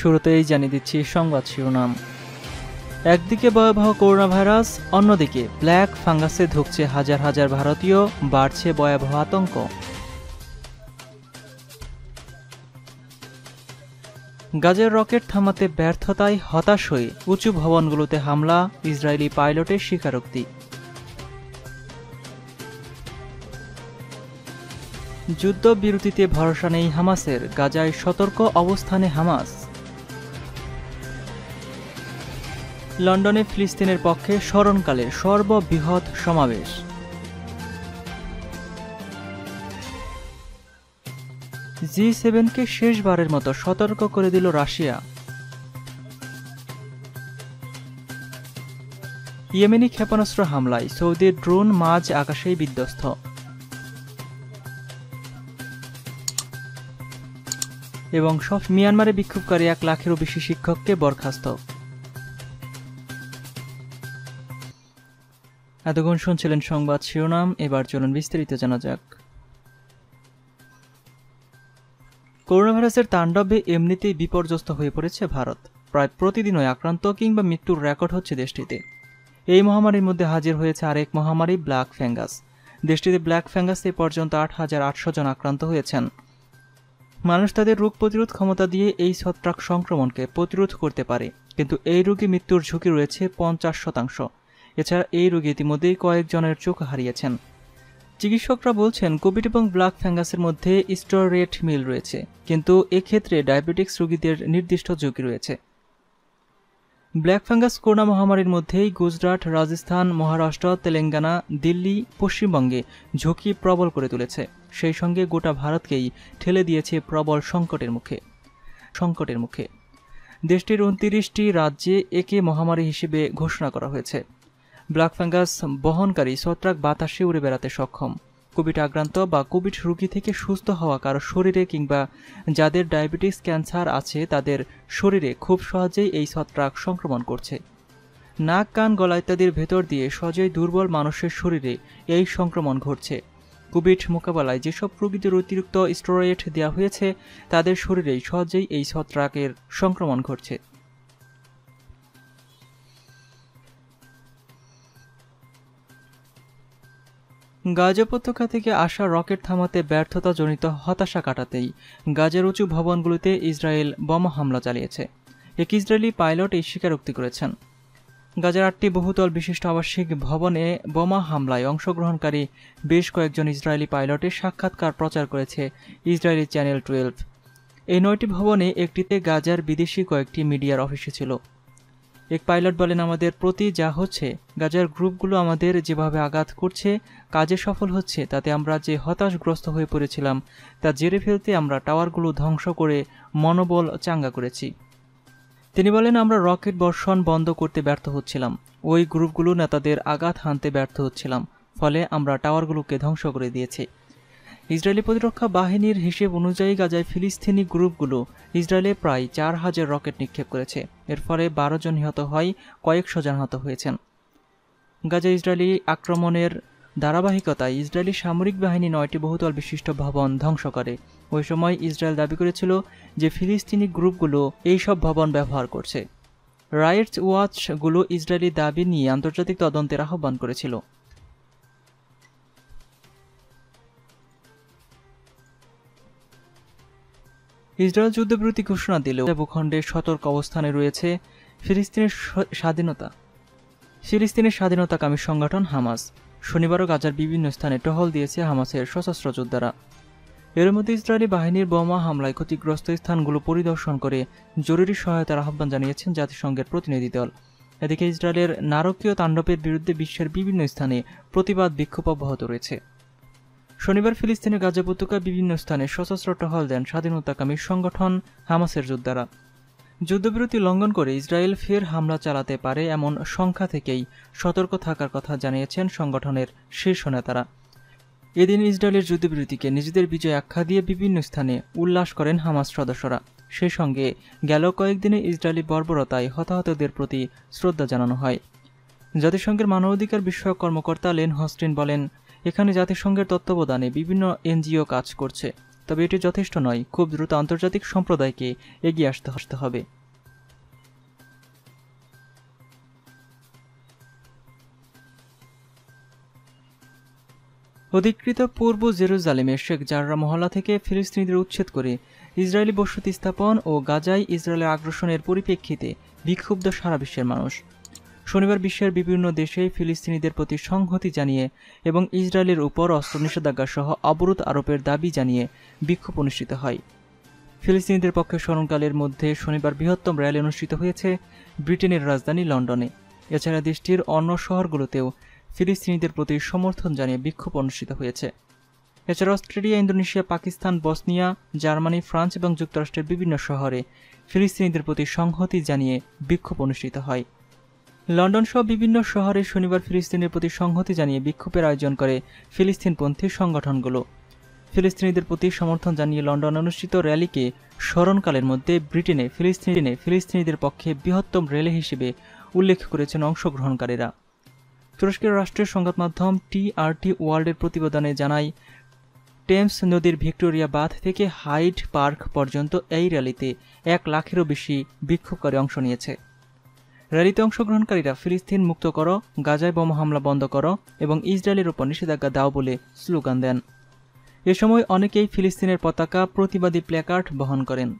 শুরুতেই জানিয়ে দিচ্ছি সংবাদ শিরোনাম। একদিকে ভয়াবহ করোনা ভাইরাস, অন্যদিকে ব্ল্যাক ফাঙ্গাসে ধুঁকছে হাজার হাজার ভারতীয়, বাড়ছে ভয়াবহ আতঙ্ক। গাজার রকেট থামাতে ব্যর্থতায় হতাশ হয়ে উঁচু ভবনগুলোতে হামলা, ইসরায়েলি পাইলটের স্বীকারোক্তি। যুদ্ধবিরতিতে ভরসা নেই হামাসের, গাজায় সতর্ক অবস্থানে হামাস। লন্ডনে ফিলিস্তিনের পক্ষে স্মরণকালের সর্ববৃহৎ সমাবেশ। G7কে শেষবারের মতো সতর্ক করে দিল রাশিয়া। ইয়েমেনি ক্ষেপণাস্ত্র হামলায় সৌদির ড্রোন মাঝ আকাশেই বিধ্বস্ত। এবং সব মিয়ানমারে বিক্ষোভকারী 1 লাখেরও বেশি শিক্ষককে বরখাস্ত। এতক্ষণ শুনছিলেন সংবাদ শিরোনাম, এবার চলুন বিস্তারিত জানা যাক। করোনা ভাইরাসের তাণ্ডবে এমনিতেই বিপর্যস্ত হয়ে পড়েছে ভারত। প্রায় প্রতিদিনই আক্রান্ত কিংবা মৃত্যুর রেকর্ড হচ্ছে দেশটিতে। এই মহামারীর মধ্যে হাজির হয়েছে আরেক মহামারী, ব্ল্যাক ফ্যাঙ্গাস। দেশটিতে ব্ল্যাক ফ্যাঙ্গাস এ পর্যন্ত 8,800 জন আক্রান্ত হয়েছেন। মানুষ তাদের রোগ প্রতিরোধ ক্ষমতা দিয়ে এই ছত্রাক সংক্রমণকে প্রতিরোধ করতে পারে, কিন্তু এই রোগী মৃত্যুর ঝুঁকি রয়েছে 50%। এছাড়া এই রোগী ইতিমধ্যেই কয়েকজনের চোখ হারিয়েছেন। চিকিৎসকরা বলছেন কোভিড এবং ব্ল্যাক ফ্যাঙ্গাসের মধ্যে স্টোরেট মিল রয়েছে, কিন্তু এক্ষেত্রে ডায়াবেটিক্স রোগীদের নির্দিষ্ট ঝুঁকি রয়েছে। ব্ল্যাক ফ্যাঙ্গাস করোনা মহামারীর মধ্যেই গুজরাট, রাজস্থান, মহারাষ্ট্র, তেলেঙ্গানা, দিল্লি, পশ্চিমবঙ্গে ঝুঁকি প্রবল করে তুলেছে। সেই সঙ্গে গোটা ভারতকেই ঠেলে দিয়েছে প্রবল সংকটের মুখে। দেশটির 29টি রাজ্যে একে মহামারী হিসেবে ঘোষণা করা হয়েছে। ব্ল্যাক ফাঙ্গাস বহনকারী ছত্রাক বাতাসে উড়ে বেড়াতে সক্ষম। কোভিড আক্রান্ত বা কোভিড রোগী থেকে সুস্থ হওয়া কারো শরীরে কিংবা যাদের ডায়াবেটিস, ক্যান্সার আছে তাদের শরীরে খুব সহজেই এই ছত্রাক সংক্রমণ করছে। নাক, কান, গলা ইত্যাদির ভেতর দিয়ে সহজেই দুর্বল মানুষের শরীরে এই সংক্রমণ ঘটছে। কোভিড মোকাবেলায় যেসব রোগীদের অতিরিক্ত স্টেরয়েড দেওয়া হয়েছে তাদের শরীরেই সহজেই এই ছত্রাকের সংক্রমণ ঘটছে। গাজা উপত্যকা থেকে আসা রকেট থামাতে ব্যর্থতাজনিত হতাশা কাটাতেই গাজার উঁচু ভবনগুলোতে ইসরায়েল বোমা হামলা চালিয়েছে। এক ইসরায়েলি পাইলট এই স্বীকারোক্তি করেছেন। গাজার 8টি বহুতল বিশিষ্ট আবাসিক ভবনে বোমা হামলায় অংশগ্রহণকারী বেশ কয়েকজন ইসরায়েলি পাইলটের সাক্ষাৎকার প্রচার করেছে ইসরায়েলি চ্যানেল 12। এই 9টি ভবনে একটিতে গাজার বিদেশি কয়েকটি মিডিয়ার অফিসে ছিল। এক পাইলট বলেন, আমাদের প্রতি যা হচ্ছে, গাজার গ্রুপগুলো আমাদের যেভাবে আঘাত করছে, কাজে সফল হচ্ছে, তাতে আমরা যে হতাশগ্রস্ত হয়ে পড়েছিলাম তা জেরে ফেলতে আমরা টাওয়ারগুলো ধ্বংস করে মনোবল চাঙ্গা করেছি। তিনি বলেন, আমরা রকেট বর্ষণ বন্ধ করতে ব্যর্থ হচ্ছিলাম, ওই গ্রুপগুলো নেতাদের আঘাত হানতে ব্যর্থ হচ্ছিলাম, ফলে আমরা টাওয়ারগুলোকে ধ্বংস করে দিয়েছি। ইসরায়েলি প্রতিরক্ষা বাহিনীর হিসেব অনুযায়ী গাজায় ফিলিস্তিনি গ্রুপগুলো ইসরায়েলে প্রায় 4,000 রকেট নিক্ষেপ করেছে। এর ফলে 12 জন নিহত হয়, কয়েকশো জন আহত হয়েছেন। গাজায় ইসরায়েলি আক্রমণের ধারাবাহিকতায় ইসরায়েলি সামরিক বাহিনী 9টি বহুতল বিশিষ্ট ভবন ধ্বংস করে। ওই সময় ইসরায়েল দাবি করেছিল যে ফিলিস্তিনি গ্রুপগুলো এইসব ভবন ব্যবহার করছে। রাইটস ওয়াচগুলো ইসরায়েলি দাবি নিয়ে আন্তর্জাতিক তদন্তের আহ্বান করেছিল। ইসরায়েল যুদ্ধবিরতি ঘোষণা দিলেও ভূখণ্ডে সতর্ক অবস্থানে রয়েছে ফিলিস্তিনের স্বাধীনতাকামী সংগঠন হামাস। শনিবারও গাজার বিভিন্ন স্থানে টহল দিয়েছে হামাসের সশস্ত্র যোদ্ধারা। এর মধ্যে ইসরায়েলি বাহিনীর বোমা হামলায় ক্ষতিগ্রস্ত স্থানগুলো পরিদর্শন করে জরুরি সহায়তার আহ্বান জানিয়েছেন জাতিসংঘের প্রতিনিধি দল। এদিকে ইসরায়েলের নারকীয় তাণ্ডবের বিরুদ্ধে বিশ্বের বিভিন্ন স্থানে প্রতিবাদ বিক্ষোভ অব্যাহত রয়েছে। শনিবার ফিলিস্তিনের গাজা উপত্যকার বিভিন্ন স্থানে সশস্ত্র টহল দেন স্বাধীনতাকামী সংগঠন হামাসের যোদ্ধারা। যুদ্ধবিরতি লঙ্ঘন করে ইসরায়েল ফের হামলা চালাতে পারে এমন সংখ্যা থেকেই সতর্ক থাকার কথা জানিয়েছেন সংগঠনের শীর্ষ নেতারা। এদিন ইসরায়েলের যুদ্ধবিরতিকে নিজেদের বিজয় আখ্যা দিয়ে বিভিন্ন স্থানে উল্লাস করেন হামাস সদস্যরা। সেই সঙ্গে গেল কয়েকদিনে ইসরায়েলি বর্বরতায় হতাহতদের প্রতি শ্রদ্ধা জানানো হয়। জাতিসংঘের মানবাধিকার বিষয়ক কর্মকর্তা লেন হস্টিন বলেন, এখানে জাতিসংঘের তত্ত্বাবধানে বিভিন্ন NGO কাজ করছে। তবে এটি যথেষ্ট নয়, খুব দ্রুত আন্তর্জাতিক সম্প্রদায়কে এগিয়ে আসতে হবে। অধিকৃত পূর্ব জেরুজালেমে শেখ জাররা মহল্লা থেকে ফিলিস্তিনিদের উচ্ছেদ করে ইসরায়েলি বসতি স্থাপন ও গাজায় ইসরায়েলের আগ্রাসনের পরিপ্রেক্ষিতে বিক্ষুব্ধ সারা বিশ্বের মানুষ। শনিবার বিশ্বের বিভিন্ন দেশে ফিলিস্তিনিদের প্রতি সংহতি জানিয়ে এবং ইসরায়েলের উপর অস্ত্র নিষেধাজ্ঞা সহ অবরোধ আরোপের দাবি জানিয়ে বিক্ষোভ অনুষ্ঠিত হয়। ফিলিস্তিনিদের পক্ষে স্মরণকালের মধ্যে শনিবার বৃহত্তম র্যালি অনুষ্ঠিত হয়েছে ব্রিটেনের রাজধানী লন্ডনে। এছাড়া দেশটির অন্য শহরগুলোতেও ফিলিস্তিনিদের প্রতি সমর্থন জানিয়ে বিক্ষোভ অনুষ্ঠিত হয়েছে। এছাড়া Australia, Indonesia, Pakistan, Bosnia, Germany, France এবং যুক্তরাষ্ট্রের বিভিন্ন শহরে ফিলিস্তিনিদের প্রতি সংহতি জানিয়ে বিক্ষোভ অনুষ্ঠিত হয়। লন্ডন সহ বিভিন্ন শহরে শনিবার ফিলিস্তিনিদের প্রতি সংহতি জানিয়ে বিক্ষোভের আয়োজন করে ফিলিস্তিনপন্থী সংগঠনগুলো। ফিলিস্তিনিদের প্রতি সমর্থন জানিয়ে লন্ডন অনুষ্ঠিত র্যালিকে স্মরণকালের মধ্যে ব্রিটেনে ফিলিস্তিনিদের পক্ষে বৃহত্তম র্যালি হিসেবে উল্লেখ করেছেন অংশগ্রহণকারীরা। তুরস্কের রাষ্ট্রীয় সংবাদ মাধ্যম টিআরটি ওয়ার্ল্ডের প্রতিবেদনে জানায়, টেমস নদীর ভিক্টোরিয়া বাঁধ থেকে হাইড পার্ক পর্যন্ত এই র্যালিতে 1 লাখেরও বেশি বিক্ষোভকারী অংশ নিয়েছে। র্যালিতে অংশগ্রহণকারীরা ফিলিস্তিন মুক্ত করো, গাজায় বোমা হামলা বন্ধ করো এবং ইসরায়েলের ওপর নিষেধাজ্ঞা দাও বলে স্লোগান দেন। এ সময় অনেকেই ফিলিস্তিনের পতাকা, প্রতিবাদী প্ল্যাকার্ড বহন করেন।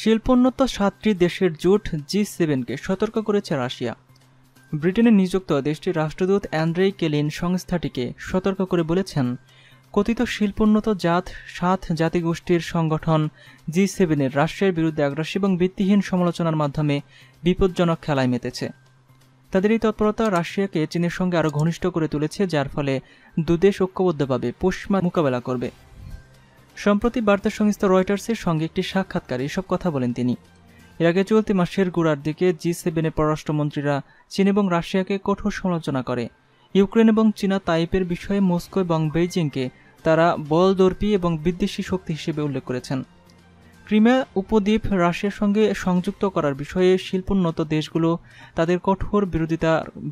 শিল্পোন্নত 7টি দেশের জোট G7কে সতর্ক করেছে রাশিয়া। ব্রিটেনে নিযুক্ত দেশটির রাষ্ট্রদূত অ্যান্ড্রেই কেলিন সংস্থাটিকে সতর্ক করে বলেছেন, কথিত শিল্পোন্নত জাত 7 জাতিগোষ্ঠীর সংগঠন G7 রাশিয়ার বিরুদ্ধে আগ্রাসী এবং ভিত্তিহীন সমালোচনার মাধ্যমে বিপজ্জনক খেলায় মেতেছে। তাদের এই তৎপরতা রাশিয়াকে চীনের সঙ্গে আরও ঘনিষ্ঠ করে তুলেছে, যার ফলে দুদেশ ঐক্যবদ্ধভাবে পশ্চিমা মোকাবেলা করবে। সম্প্রতি বার্তা সংস্থা রয়টার্সের সঙ্গে একটি সাক্ষাৎকারে এসব কথা বলেন তিনি। এর আগে চলতি মাসের গোড়ার দিকে G7 পররাষ্ট্রমন্ত্রীরা চীন এবং রাশিয়াকে কঠোর সমালোচনা করে। ইউক্রেন এবং চীনা তাইপের বিষয়ে মস্কো এবং বেইজিংকে তারা বলদর্পী এবং বিদ্বেষী শক্তি হিসেবে উল্লেখ করেছেন। ক্রিমিয়া উপদ্বীপ রাশিয়ার সঙ্গে সংযুক্ত করার বিষয়ে শিল্পোন্নত দেশগুলো তাদের কঠোর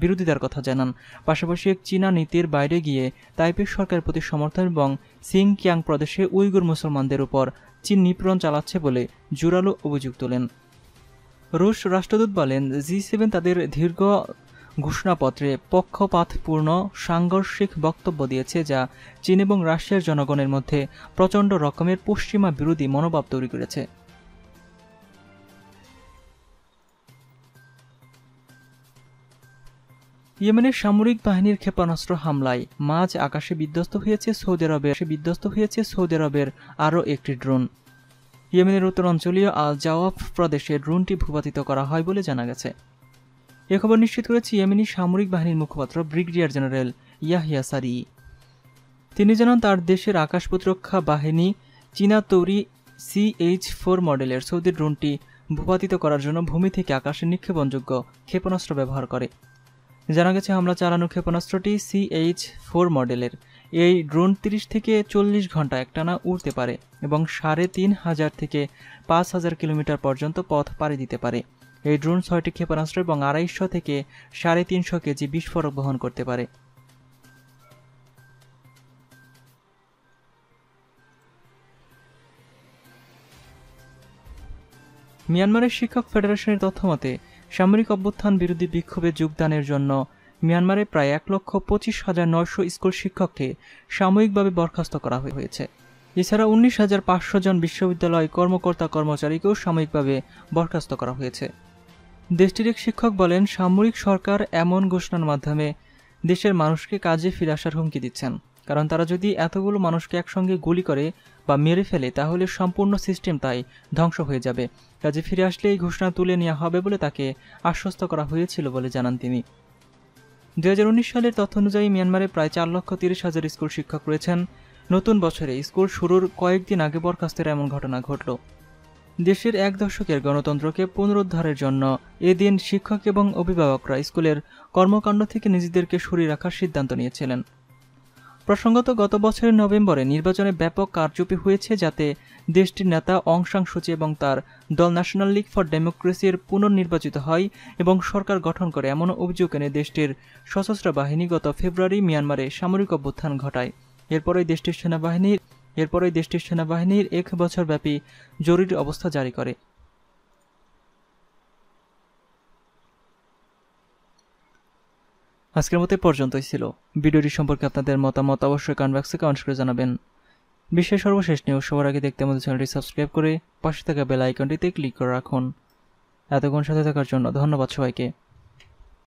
বিরোধিতার কথা জানান, পাশাপাশি এক চীনা নীতির বাইরে গিয়ে তাইপের সরকারের প্রতি সমর্থন এবং সিনকিয়াং প্রদেশে উইগুর মুসলমানদের উপর চীন নিপীড়ন চালাচ্ছে বলে জোরালো অভিযোগ তোলেন। রুশ রাষ্ট্রদূত বলেন, G7 তাদের দীর্ঘ ঘোষণাপত্রে পক্ষপাতপূর্ণ সাংঘর্ষিক বক্তব্য দিয়েছে, যা চীন এবং রাশিয়ার জনগণের মধ্যে প্রচণ্ড রকমের পশ্চিমা বিরোধী মনোভাব তৈরি করেছে। ইয়েমেনের সামরিক বাহিনীর ক্ষেপণাস্ত্র হামলায় মাঝ আকাশে বিধ্বস্ত হয়েছে সৌদি আরবের আরও একটি ড্রোন। ইয়েমেনের উত্তরাঞ্চলীয় আল জাওয়াফ প্রদেশে ড্রোনটি ভূপাতিত করা হয় বলে জানা গেছে। এ খবর নিশ্চিত করেছে ইয়েমেনি সামরিক বাহিনীর মুখপাত্র ব্রিগেডিয়ার জেনারেল ইয়াহিয়া সারি। তিনি জানান, তার দেশের আকাশ প্রতিরক্ষা বাহিনী চীনা তৈরি CH-4 মডেলের সৌদি ড্রোনটি ভূপাতিত করার জন্য ভূমি থেকে আকাশে নিক্ষেপণযোগ্য ক্ষেপণাস্ত্র ব্যবহার করে। জানা গেছে, হামলা চালানো ক্ষেপণাস্ত্রটি CH-4 মডেলের। এই ড্রোন 30 থেকে 40 ঘন্টা একটানা উড়তে পারে এবং 3500 থেকে 5000 কিলোমিটার পর্যন্ত পথ পাড়ি দিতে পারে। এই ড্রোন 6টি ক্ষেপণাস্ত্র এবং 250 থেকে 350 কেজি বিস্ফোরক বহন করতে পারে। মিয়ানমারের শিক্ষক ফেডারেশনের তথ্য মতে, সামরিক অভ্যুত্থান বিরোধী বিক্ষোভে যোগদানের জন্য মিয়ানমারে প্রায় 1,25,900 স্কুল শিক্ষককে সাময়িকভাবে বরখাস্ত করা হয়েছে। এছাড়া 19,500 জন বিশ্ববিদ্যালয় কর্মকর্তা কর্মচারীকেও সাময়িকভাবে বরখাস্ত করা হয়েছে। দেশটির এক শিক্ষক বলেন, সামরিক সরকার এমন ঘোষণার মাধ্যমে দেশের মানুষকে কাজে ফিরে আসার হুমকি দিচ্ছেন, কারণ তারা যদি এতগুলো মানুষকে একসঙ্গে গুলি করে বা মেরে ফেলে তাহলে সম্পূর্ণ সিস্টেম তাই ধ্বংস হয়ে যাবে। কাজে ফিরে আসলে এই ঘোষণা তুলে নেওয়া হবে বলে তাকে আশ্বস্ত করা হয়েছিল বলে জানান তিনি। 2019 সালের তথ্য অনুযায়ী মিয়ানমারে প্রায় 4,30,000 স্কুল শিক্ষক রয়েছেন। নতুন বছরে স্কুল শুরুর কয়েকদিন আগে বরখাস্তের এমন ঘটনা ঘটল। দেশের 1 দশকের গণতন্ত্রকে পুনরুদ্ধারের জন্য এদিন শিক্ষক এবং অভিভাবকরা স্কুলের কর্মকাণ্ড থেকে নিজেদেরকে সরিয়ে রাখার সিদ্ধান্ত নিয়েছিলেন। প্রসঙ্গত গত বছরের নভেম্বরে নির্বাচনে ব্যাপক কারচুপি হয়েছে যাতে দেশটির নেতা অং সান সু চি এবং তার দল ন্যাশনাল লীগ ফর ডেমোক্রেসির পুনর্নির্বাচিত হয় এবং সরকার গঠন করে এমন অভিযোগ এনে দেশটির সশস্ত্র বাহিনী গত ফেব্রুয়ারি মিয়ানমারে সামরিক অভ্যুত্থান ঘটায়। এরপরেই দেশটির সেনাবাহিনীর এক বছরব্যাপী জরুরি অবস্থা জারি করে। আজকের মতো পর্যন্তই ছিল। ভিডিওটি সম্পর্কে আপনাদের মতামত অবশ্যই কমেন্ট বক্সে কমেন্ট করে জানাবেন। বিশ্বের সর্বশেষ নিউজ সবার আগে দেখতে আমাদের চ্যানেলটি সাবস্ক্রাইব করে পাশে থাকা বেল আইকনটিতে ক্লিক করে রাখুন। এতক্ষণ সাথে থাকার জন্য ধন্যবাদ সবাইকে।